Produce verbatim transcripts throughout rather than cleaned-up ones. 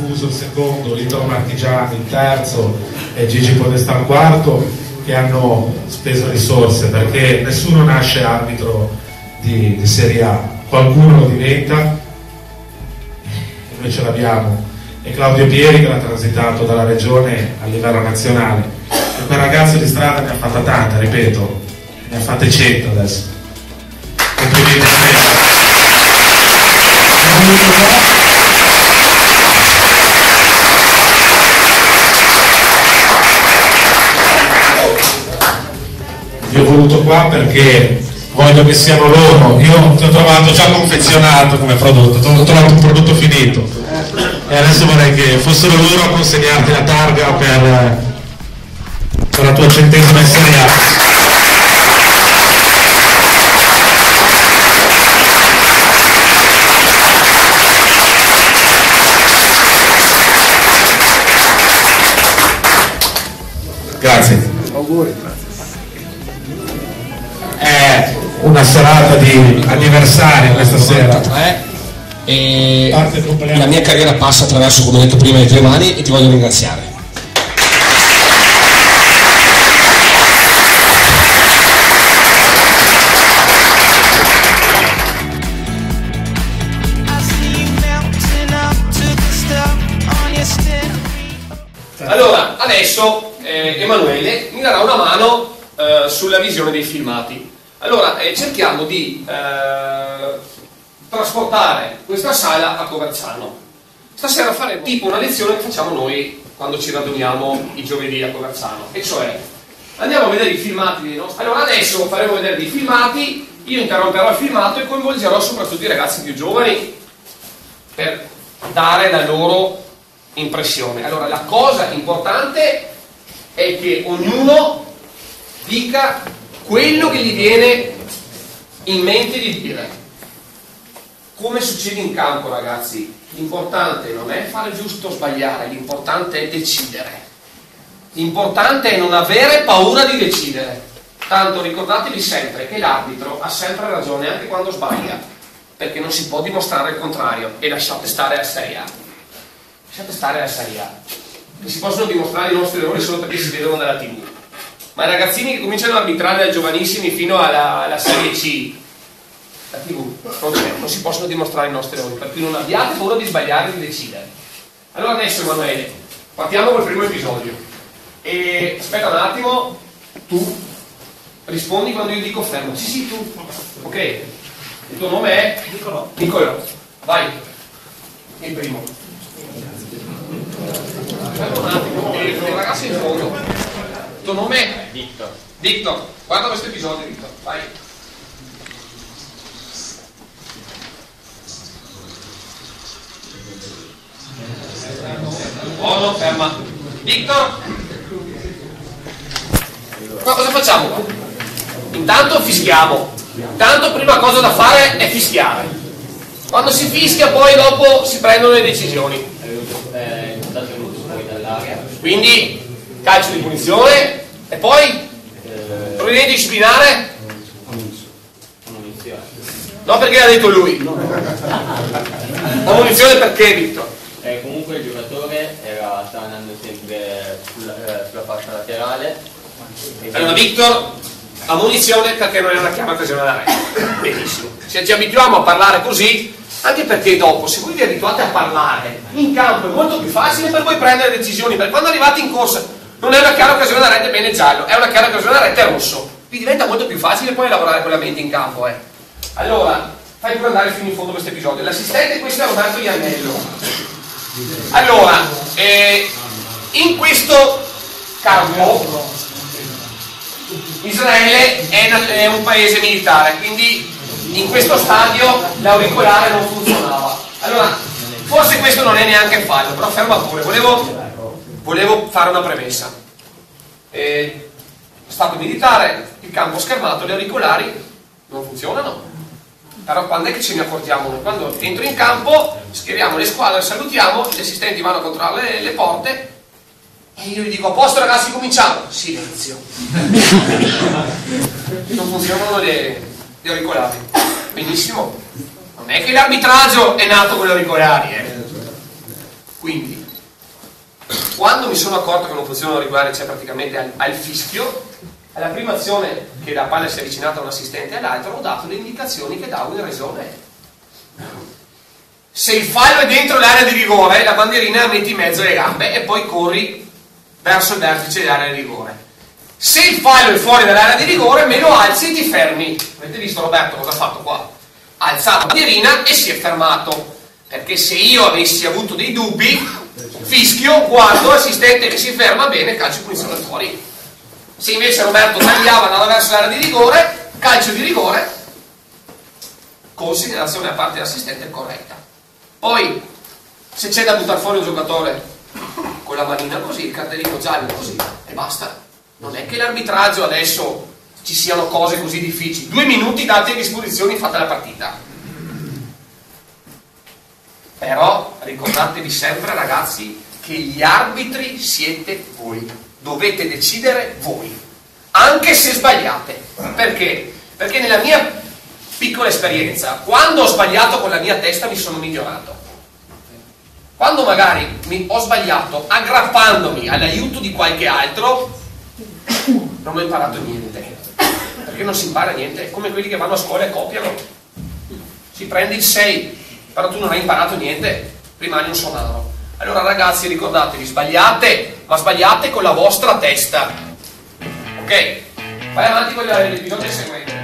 Buso il secondo, Litoro Martigiani il terzo e Gigi Podestà il quarto, che hanno speso risorse, perché nessuno nasce arbitro di, di Serie A, qualcuno lo diventa e noi ce l'abbiamo, e Claudio Pieri che l'ha transitato dalla regione a livello nazionale. E quel ragazzo di strada ne ha fatta tanta, ripeto, ne ha fatte cento adesso, complimenti a me. Vi ho voluto qua perché voglio che siano loro. Io ti ho trovato già confezionato come prodotto, ti ho trovato un prodotto finito, e adesso vorrei che fossero loro a consegnarti la targa per, per la tua centesima Serie A. Grazie, auguri. Una serata di anniversario questa sera. E la mia carriera passa attraverso, come ho detto prima, le tue mani, e ti voglio ringraziare. Allora, adesso eh, Emanuele mi darà una mano eh, sulla visione dei filmati. Allora, eh, cerchiamo di eh, trasportare questa sala a Coverciano. Stasera faremo tipo una lezione che facciamo noi quando ci raduniamo i giovedì a Coverciano, e cioè andiamo a vedere i filmati dei nostri... Allora adesso faremo vedere dei filmati, io interromperò il filmato e coinvolgerò soprattutto i ragazzi più giovani per dare la loro impressione. Allora, la cosa importante è che ognuno dica quello che gli viene in mente di dire. Come succede in campo, ragazzi, l'importante non è fare giusto o sbagliare, l'importante è decidere. L'importante è non avere paura di decidere. Tanto ricordatevi sempre che l'arbitro ha sempre ragione anche quando sbaglia, perché non si può dimostrare il contrario. E lasciate stare la Serie A. Lasciate stare la Serie A. Che si possono dimostrare i nostri errori solo perché si vedono nella tivù. Ma i ragazzini che cominciano a arbitrare da giovanissimi fino alla, alla Serie C, la tivù, non, non si possono dimostrare i nostri errori, per cui non abbiate paura di sbagliare e di decidere. Allora adesso, Emanuele, partiamo col primo episodio. E aspetta un attimo, tu rispondi quando io dico fermo. Sì, sì, tu. Ok, il tuo nome è? Niccolò. Niccolò, vai. Il primo. Aspetta un attimo, il ragazzo in fondo. Il tuo nome è? Victor. Victor, guarda questo episodio, Victor, vai. Buono, ferma. Victor? Ma cosa facciamo qua? Intanto fischiamo. Intanto prima cosa da fare è fischiare. Quando si fischia poi dopo si prendono le decisioni. Quindi... calcio di punizione e poi provvedimento eh, disciplinare. Munizione. No, perché l'ha detto lui. No. La munizione perché, Victor? Eh, comunque il giocatore era, sta andando sempre sulla, sulla fascia laterale. Allora Victor, la munizione perché non è una chiama occasionale. Benissimo. Se ci abituiamo a parlare così, anche perché dopo, se voi vi abituate a parlare in campo, è molto più facile per voi prendere decisioni, perché quando arrivate in corsa. Non è una chiara occasione da rete, bene giallo, è una chiara occasione da rete rosso. Vi diventa molto più facile poi lavorare con la mente in campo. Eh. Allora, fai pure andare fino in fondo questo episodio. L'assistente, questo è Roberto Iannello. Allora, eh, in questo campo, Israele è un paese militare, quindi in questo stadio l'auricolare non funzionava. Allora, forse questo non è neanche fallo, però ferma pure, volevo... Volevo fare una premessa. Eh, stato militare, il campo schermato, gli auricolari non funzionano. Però quando è che ce ne accorgiamo? Quando entro in campo, scriviamo le squadre, salutiamo, gli assistenti vanno a controllare le, le porte e io gli dico: a posto ragazzi, cominciamo! Silenzio. Non funzionano le, gli auricolari. Benissimo. Non è che l'arbitraggio è nato con gli auricolari, eh. Quindi, quando mi sono accorto che non funziona regolare, cioè praticamente al, al fischio, alla prima azione che la palla si è avvicinata a un assistente e all'altro, ho dato le indicazioni che davo in resone. Se il fallo è dentro l'area di rigore, la bandierina la metti in mezzo alle gambe e poi corri verso il vertice dell'area di rigore. Se il fallo è fuori dall'area di rigore, me lo alzi e ti fermi. Avete visto Roberto cosa ha fatto qua? Ha alzato la bandierina e si è fermato. Perché se io avessi avuto dei dubbi, fischio, guardo, assistente che si ferma, bene, calcio punizione fuori. Se invece Roberto tagliava, andava verso l'area di rigore, calcio di rigore, considerazione da parte dell'assistente corretta. Poi, se c'è da buttare fuori un giocatore con la manina così, il cartellino giallo così, e basta. Non è che l'arbitraggio adesso ci siano cose così difficili. Due minuti dati a disposizione, fatta la partita. Però ricordatevi sempre, ragazzi, che gli arbitri siete voi. Dovete decidere voi, anche se sbagliate. Perché? Perché nella mia piccola esperienza, quando ho sbagliato con la mia testa mi sono migliorato. Quando magari mi ho sbagliato aggrappandomi all'aiuto di qualche altro, non ho imparato niente, perché non si impara niente. È come quelli che vanno a scuola e copiano, si prende il sei, però tu non hai imparato niente, rimani un sonaro. Allora ragazzi, ricordatevi, sbagliate, ma sbagliate con la vostra testa, ok? Vai avanti con l'episodio seguente.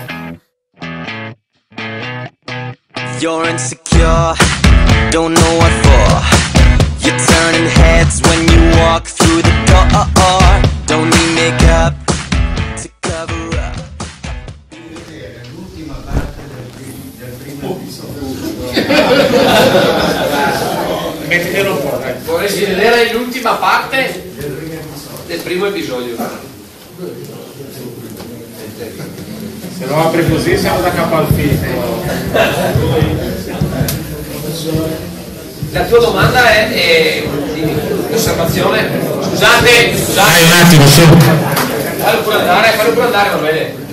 You're insecure, don't know what for. You're turning heads when you walk through the door. Don't need makeup to cover up. L'ultima parte del primo episodio. Mettitelo un po', dai. Vorresti vedere l'ultima parte del primo episodio? Se lo apri così siamo da capo al filo. La tua domanda è, è un'osservazione. Scusate, scusate. Dai, un attimo, sì. Fallo pure andare, fallo pure andare, va bene.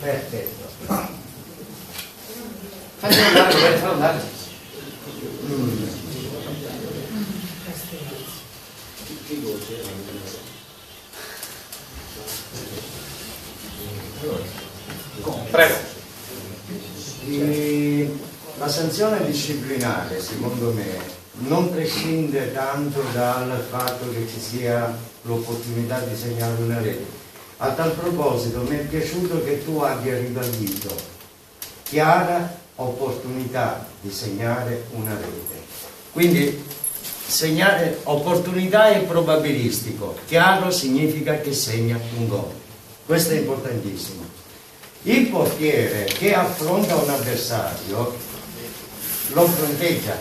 Perfetto. Fallo andare, va bene, fallo andare. Che voce? Prego. E la sanzione disciplinare, secondo me, non prescinde tanto dal fatto che ci sia l'opportunità di segnare una rete. A tal proposito mi è piaciuto che tu abbia ribadito chiara opportunità di segnare una rete. Quindi segnare opportunità è probabilistico, chiaro significa che segna un gol. Questo è importantissimo. Il portiere che affronta un avversario lo fronteggia,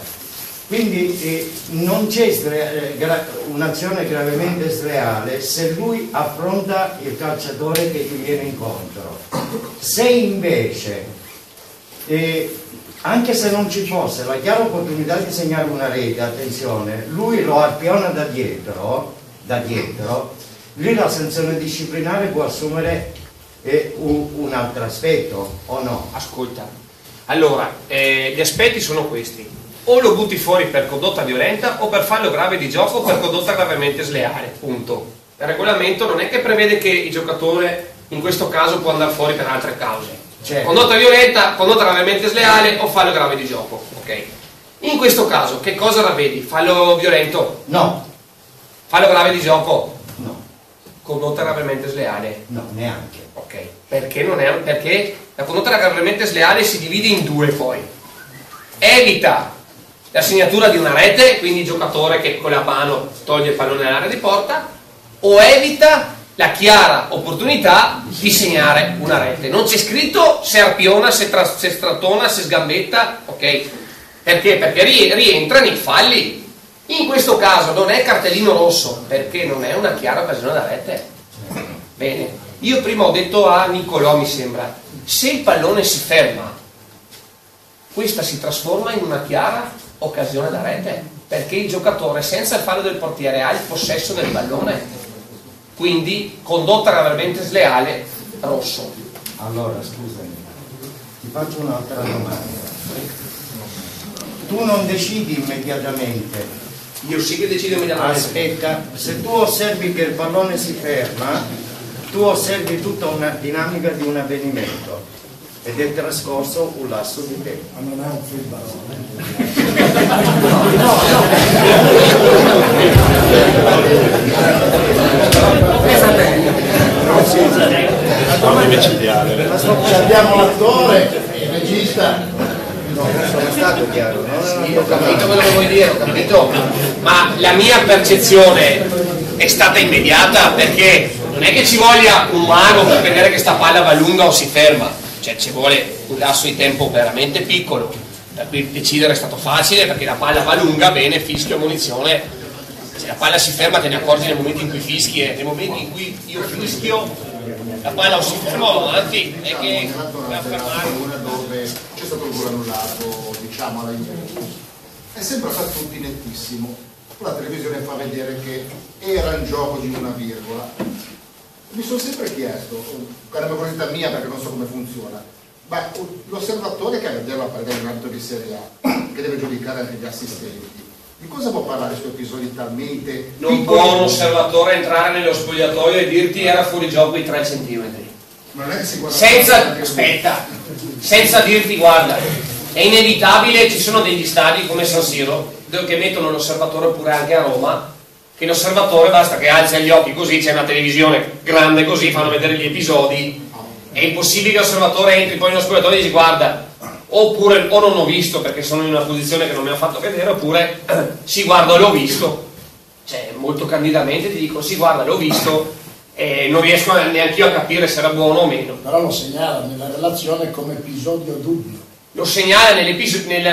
quindi eh, non c'è eh, gra un'azione gravemente sleale se lui affronta il calciatore che gli viene incontro. Se invece, eh, anche se non ci fosse la chiara opportunità di segnare una rete, attenzione, lui lo arpiona da dietro, da dietro, lì la sanzione disciplinare può assumere e un altro aspetto, o no? Ascolta, allora eh, gli aspetti sono questi: o lo butti fuori per condotta violenta o per fallo grave di gioco o per condotta gravemente sleale, punto. Il regolamento non è che prevede che il giocatore in questo caso può andare fuori per altre cause, certo. Condotta violenta, condotta gravemente sleale o fallo grave di gioco, ok? In questo caso che cosa ravvedi? Fallo violento? No. Fallo grave di gioco? No. Condotta gravemente sleale? No, neanche. Ok, perché, non è, perché la condotta gravemente sleale si divide in due poi. Evita la segnatura di una rete, quindi il giocatore che con la mano toglie il pallone all'area di porta, o evita la chiara opportunità di segnare una rete. Non c'è scritto se arpiona, se, tra, se stratona, se sgambetta, ok? Perché? Perché rientra nei falli. In questo caso non è cartellino rosso, perché non è una chiara occasione da rete. Bene. Io prima ho detto a Niccolò, mi sembra, se il pallone si ferma, questa si trasforma in una chiara occasione da rete, perché il giocatore senza il fallo del portiere ha il possesso del pallone, quindi condotta gravemente sleale, rosso. Allora, scusami, ti faccio un'altra domanda. Tu non decidi immediatamente. Io sì che decido immediatamente. Aspetta, se tu osservi che il pallone si ferma, tu osservi tutta una dinamica di un avvenimento ed è trascorso un lasso di tempo. Ma non è un film bene. Ma abbiamo l'attore, il regista. No, sono stato chiaro, no? Sì, ho capito quello che vuoi dire, ho capito, ma la mia percezione è stata immediata, perché non è che ci voglia un mago per vedere che sta palla va lunga o si ferma, cioè ci vuole un lasso di tempo veramente piccolo, per cui decidere è stato facile, perché la palla va lunga, bene, fischio, munizione, se la palla si ferma te ne accorgi nel momento in cui fischi, e nel momento in cui io fischio la palla si fermò, anzi è che una dove c'è stato il gol annullato, diciamo alla Juventus, è sempre fatto un nettissimo, la televisione fa vedere che era in gioco di una virgola. Mi sono sempre chiesto, per la curiosità mia, perché non so come funziona, ma l'osservatore che ha vedere la partita di un altro di Serie A, che deve giudicare anche gli assistenti, di cosa può parlare questo episodio talmente... Non può un osservatore entrare nello spogliatoio e dirti era fuori gioco di tre centimetri. Ma non è che si guarda... Senza... Aspetta! Senza dirti guarda, è inevitabile, ci sono degli stadi come San Siro, che mettono l'osservatore, oppure anche a Roma, che l'osservatore basta che alza gli occhi così, c'è una televisione grande così, fanno vedere gli episodi, è impossibile che l'osservatore entri poi nello spogliatoio e dici guarda... Oppure o non ho visto perché sono in una posizione che non mi ha fatto vedere, oppure sì guarda l'ho visto, cioè molto candidamente ti dico sì guarda l'ho visto e non riesco neanche io a capire se era buono o meno. Però lo segnala nella relazione come episodio dubbio. Lo segnala nella,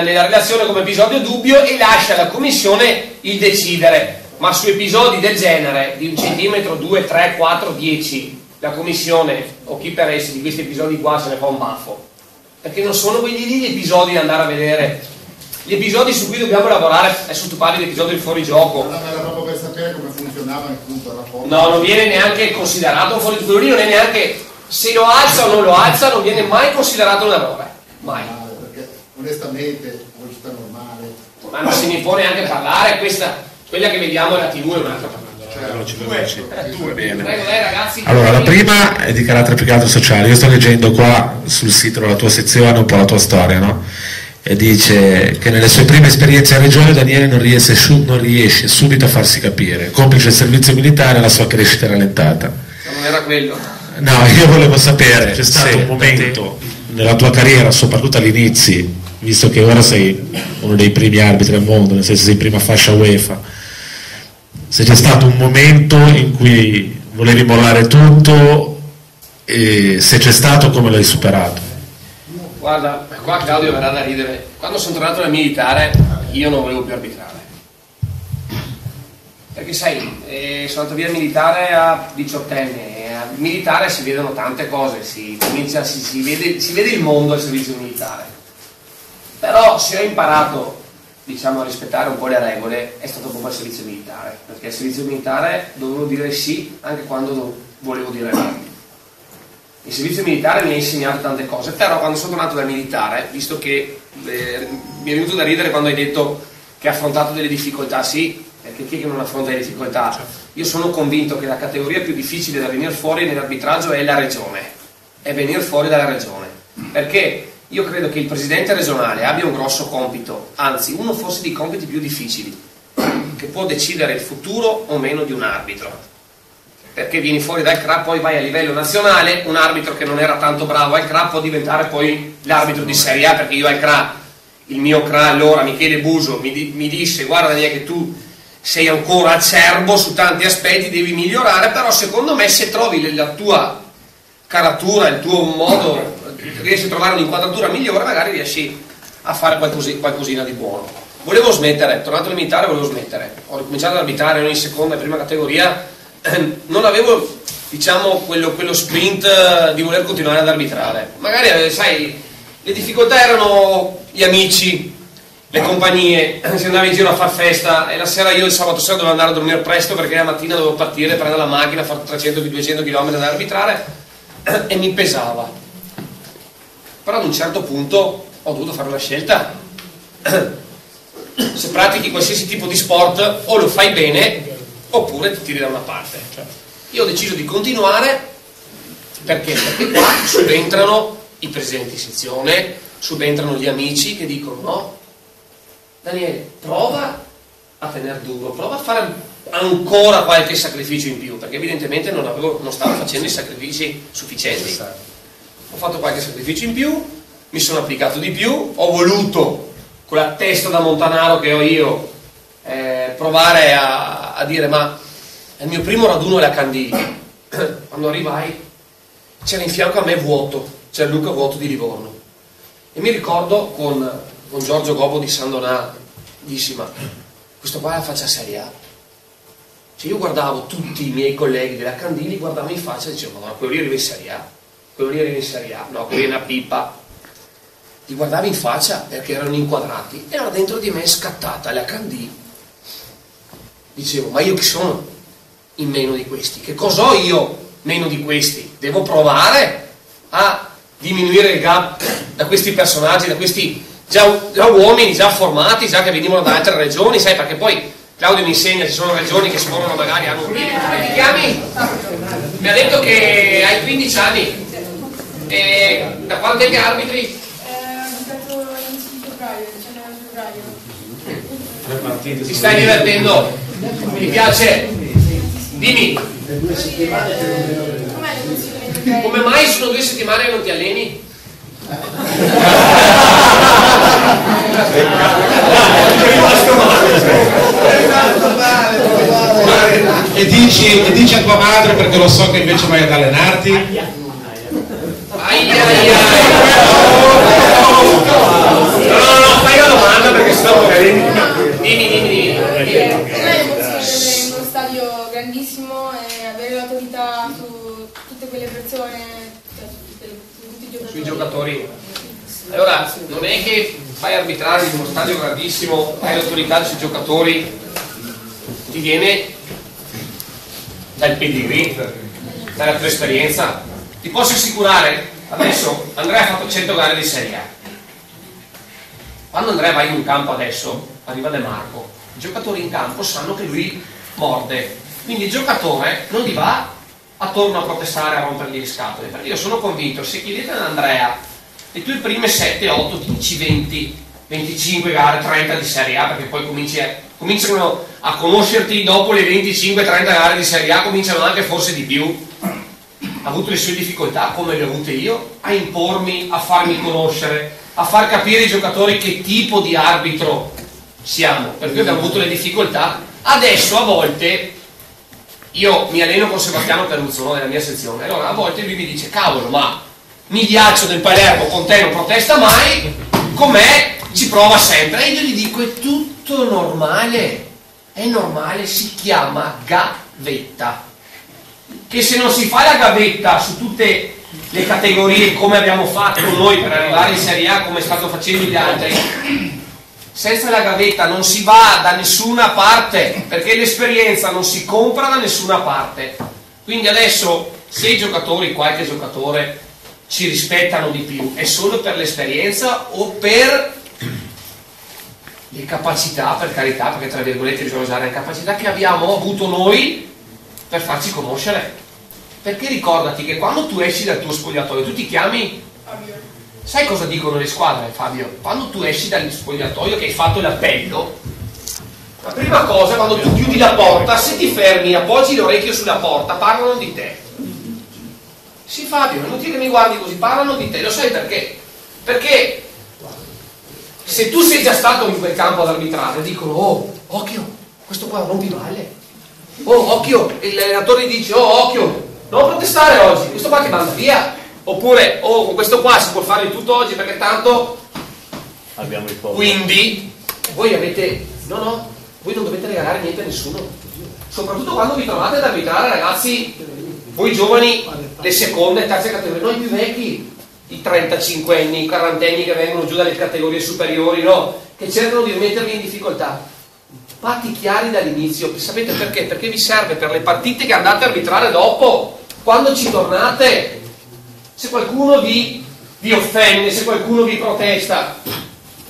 nella relazione come episodio dubbio e lascia alla commissione il decidere, ma su episodi del genere di un centimetro, due, tre, quattro, dieci la commissione o chi per essi di questi episodi qua se ne fa un baffo. Perché non sono quelli lì gli episodi da andare a vedere. Gli episodi su cui dobbiamo lavorare, adesso tu parli di episodi del fuorigioco. No, era proprio per sapere come funzionava il punto alla forma. No, non viene neanche considerato un fuorigioco, quello lì non è neanche, se lo alza o non lo alza, non viene mai considerato un errore. Mai. Ah, perché onestamente, giusta normale. Ma non si ne può neanche parlare, questa, quella che vediamo è la tivù, è un'altra parte. Allora, la prima è di carattere più che altro sociale. Io sto leggendo qua sul sito della tua sezione un po' la tua storia, no? E dice che nelle sue prime esperienze a regione Daniele non riesce, non riesce subito a farsi capire, complice il servizio militare e la sua crescita rallentata. Ma non era quello. No, io volevo sapere, c'è stato un momento nella tua carriera, soprattutto agli inizi, visto che ora sei uno dei primi arbitri al mondo, nel senso sei prima fascia UEFA, se c'è stato un momento in cui volevi mollare tutto e se c'è stato come l'hai superato? Guarda, qua Claudio verrà da ridere, quando sono tornato dal militare io non volevo più arbitrare, perché sai, eh, sono andato via militare a diciottenne, al militare si vedono tante cose, si, comincia, si, si, vede, si vede il mondo al servizio militare, però se ho imparato, diciamo, a rispettare un po' le regole, è stato proprio il servizio militare, perché il servizio militare dovevo dire sì anche quando volevo dire no. Il servizio militare mi ha insegnato tante cose, però quando sono tornato da militare, visto che eh, mi è venuto da ridere quando hai detto che ha affrontato delle difficoltà, sì, perché chi è che non affronta le difficoltà? Io sono convinto che la categoria più difficile da venire fuori nell'arbitraggio è la regione, è venire fuori dalla regione, perché io credo che il presidente regionale abbia un grosso compito, anzi uno forse dei compiti più difficili, che può decidere il futuro o meno di un arbitro, perché vieni fuori dal C R A, poi vai a livello nazionale, un arbitro che non era tanto bravo al C R A può diventare poi l'arbitro di Serie A, perché io al C R A, il mio C R A allora, Michele Buso, mi, di, mi disse guarda Daniele che tu sei ancora acerbo su tanti aspetti, devi migliorare, però secondo me se trovi la tua caratura, il tuo modo... riesci a trovare un'inquadratura migliore, magari riesci a fare qualcosi, qualcosina di buono. Volevo smettere, tornato al militare volevo smettere, ho ricominciato ad arbitrare in seconda e prima categoria, non avevo, diciamo, quello, quello sprint di voler continuare ad arbitrare, magari, sai, le difficoltà erano gli amici, le compagnie, si andava in giro a far festa e la sera, io il sabato sera dovevo andare a dormire presto perché la mattina dovevo partire, prendere la macchina, fare trecento duecento chilometri ad arbitrare e mi pesava. Però ad un certo punto ho dovuto fare una scelta. Se pratichi qualsiasi tipo di sport, o lo fai bene oppure ti tiri da una parte. Cioè, io ho deciso di continuare perché, perché qua subentrano i presidenti di sezione, subentrano gli amici che dicono: no, Daniele, prova a tenere duro, prova a fare ancora qualche sacrificio in più, perché evidentemente non, avevo, non stavo facendo i sacrifici sufficienti. Ho fatto qualche sacrificio in più, mi sono applicato di più, ho voluto con la testa da montanaro che ho io eh, provare a, a dire: ma il mio primo raduno è la Candiglia. Quando arrivai c'era in fianco a me vuoto, c'era Luca vuoto di Livorno, e mi ricordo con, con Giorgio Gobo di San Donato dissi: ma questo qua è la faccia Serie A. Cioè, io guardavo tutti i miei colleghi della Candiglia, guardavo in faccia e dicevo: ma quello lì arriva in Serie A, quello lì arriva in Serie A, no, quello lì è una pippa. Li guardavo in faccia perché erano inquadrati, e era dentro di me scattata la Candiglia. Dicevo: ma io chi sono in meno di questi? Che cos'ho io meno di questi? Devo provare a diminuire il gap da questi personaggi, da questi già, già uomini già formati, già che venivano da altre regioni, sai, perché poi Claudio mi insegna, ci sono regioni che sformano, magari hanno un limite. Come ti chiami? Mi ha detto che hai quindici anni, e da quando è che arbitri? Ti stai divertendo? Mi piace? Dimmi. Come mai sono due settimane che non ti alleni? E dici, e dici a tua madre, perché lo so che invece vai ad allenarti? Aia, aia. Perché sennò magari dimmi, dimmi, dimmi. Per me l'emozione di uno stadio grandissimo e avere l'autorità su tutte quelle persone, cioè su tutti i giocatori. Sui giocatori. Allora, non è che fai arbitrare in uno stadio grandissimo, hai l'autorità sui giocatori, ti viene dal pedigree, dalla tua esperienza. Ti posso assicurare, adesso Andrea ha fatto cento gare di Serie A. Quando Andrea va in un campo adesso, arriva De Marco, i giocatori in campo sanno che lui morde, quindi il giocatore non gli va attorno a protestare, a rompergli le scatole, perché io sono convinto, se chiedete ad Andrea le tue prime sette, otto, quindici, venti, venticinque gare, trenta di Serie A, perché poi cominci a, cominciano a conoscerti dopo le venticinque trenta gare di Serie A, cominciano anche forse di più, ha avuto le sue difficoltà, come le ho avute io, a impormi, a farmi conoscere, a far capire ai giocatori che tipo di arbitro siamo, perché abbiamo avuto le difficoltà. Adesso a volte io mi alleno con Sebastiano Perluzzo, no, nella mia sezione, allora a volte lui mi dice: cavolo, ma Migliaccio del Palermo con te non protesta mai, con me ci prova sempre, e io gli dico: è tutto normale, è normale, si chiama gavetta, che se non si fa la gavetta su tutte le categorie, come abbiamo fatto noi per arrivare in Serie A, come stanno facendo gli altri, senza la gavetta non si va da nessuna parte, perché l'esperienza non si compra da nessuna parte. Quindi adesso, se i giocatori, qualche giocatore, ci rispettano di più, è solo per l'esperienza o per le capacità, per carità, perché tra virgolette bisogna usare le capacità che abbiamo avuto noi per farci conoscere. Perché ricordati che quando tu esci dal tuo spogliatoio, tu ti chiami Fabio. Sai cosa dicono le squadre, Fabio? Quando tu esci dal spogliatoio che hai fatto l'appello, la prima cosa, quando tu chiudi la porta, se ti fermi, appoggi l'orecchio sulla porta, parlano di te. Sì, Fabio, non ti che mi guardi così, parlano di te. Lo sai perché? Perché se tu sei già stato in quel campo ad arbitrare, dicono: oh, occhio, questo qua non ti vale. Oh, occhio, l'allenatore dice: oh, occhio, non protestare oggi, questo qua ti manda via. Oppure: oh, con questo qua si può fare di tutto oggi, perché tanto abbiamo il popolo. Quindi voi avete, no no, voi non dovete regalare niente a nessuno, soprattutto quando vi trovate ad arbitrare, ragazzi, voi giovani, le seconde e terze categorie, noi più vecchi, i trentacinquenni, i quarantenni che vengono giù dalle categorie superiori, no, che cercano di mettervi in difficoltà. Fatti chiari dall'inizio, sapete perché? Perché vi serve per le partite che andate a arbitrare dopo. Quando ci tornate, se qualcuno vi vi offende, se qualcuno vi protesta,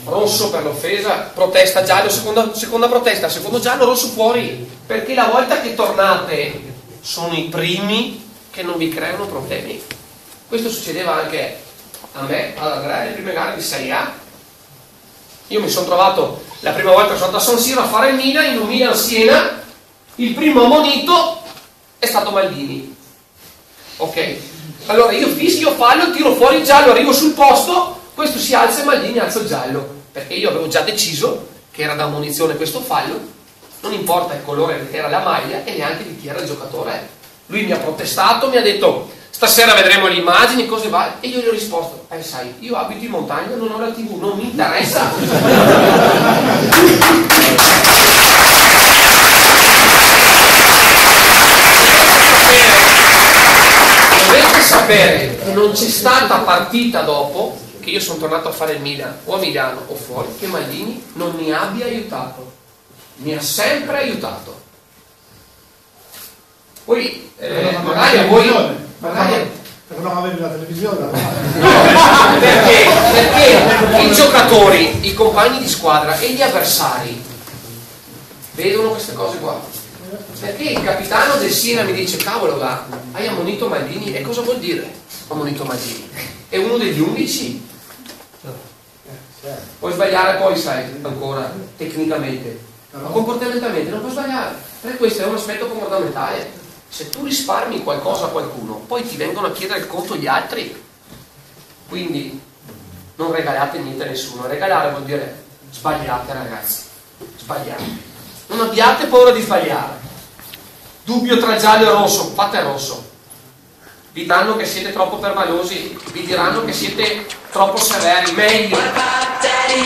rosso per l'offesa, protesta giallo, seconda, seconda protesta, secondo giallo, rosso fuori, perché la volta che tornate sono i primi che non vi creano problemi. Questo succedeva anche a me, ad Andrea, le prime gare di Serie A. Io mi sono trovato la prima volta che sono andato a San Siro a fare il Milan, in un Milan-Siena, il primo ammonito è stato Maldini. Ok, allora io fischio, fallo, tiro fuori il giallo, arrivo sul posto, questo si alza e Maldini alza il giallo, perché io avevo già deciso che era da ammonizione questo fallo, non importa il colore che era la maglia e neanche di chi era il giocatore. Lui mi ha protestato, mi ha detto stasera vedremo le immagini, cose varie, e io gli ho risposto, eh sai, io abito in montagna, non ho la tv, non mi interessa. Dovete sapere che non c'è stata partita dopo che io sono tornato a fare il Milan, o a Milano o fuori, che Maldini non mi abbia aiutato, mi ha sempre aiutato. Poi eh, magari a voi magari... perché non avevi la televisione? No, perché, perché i giocatori, i compagni di squadra e gli avversari vedono queste cose qua, perché il capitano del Siena mi dice cavolo là, hai ammonito Maldini, e cosa vuol dire ammonito Maldini? È uno degli undici, puoi sbagliare poi sai ancora tecnicamente, ma comportamentalmente non puoi sbagliare, perché questo è un aspetto comportamentale. Se tu risparmi qualcosa a qualcuno, poi ti vengono a chiedere il conto gli altri. Quindi non regalate niente a nessuno. Regalare vuol dire sbagliate, ragazzi. Sbagliate. Non abbiate paura di sbagliare. Dubbio tra giallo e rosso, fate rosso. Vi danno che siete troppo permalosi, vi diranno che siete troppo severi, meglio.